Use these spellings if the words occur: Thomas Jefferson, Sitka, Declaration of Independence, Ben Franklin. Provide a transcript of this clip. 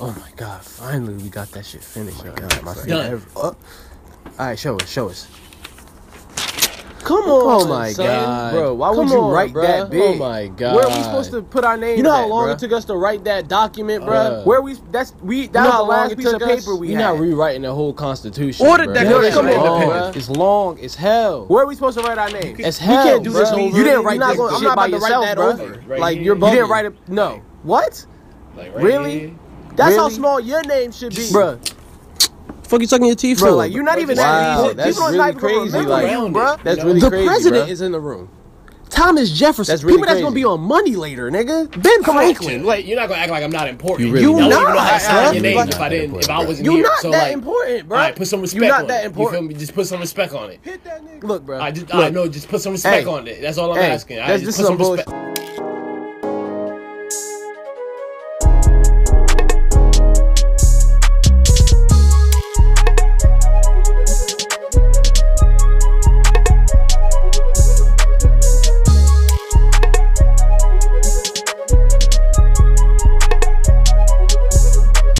Oh my god, finally we got that shit finished. All right, show us. Come on, oh my god, bro. Why would you write that big? Oh my god. Where are we supposed to put our name? You know how long it took us to write that document, bro? Where we? That was the last piece of paper we had. You're not rewriting the whole Constitution. Or the Declaration of Independence. It's long as hell. Where are we supposed to write our name? As hell. You can't do this over. You didn't write that. I'm not about to write that over. Like you're bugging. You didn't write it. No. What? Really? That's how small your name should be, bro. Fuck you sucking your teeth for? Like, you're not even that easy. That's really crazy. Like, that's really crazy. The president is in the room. Thomas Jefferson. That's really people that's gonna be on money later, nigga. Ben Franklin. Like, you're not gonna act like I'm not important. You really not. I don't even know how to sign your name if I wasn't here. You're not that important, bro. All right, put some respect on it. You're not that important. You feel me? Just put some respect on it. Hit that nigga. Look, bro. I know. Just put some respect on it. That's all I'm asking. Just put some respect.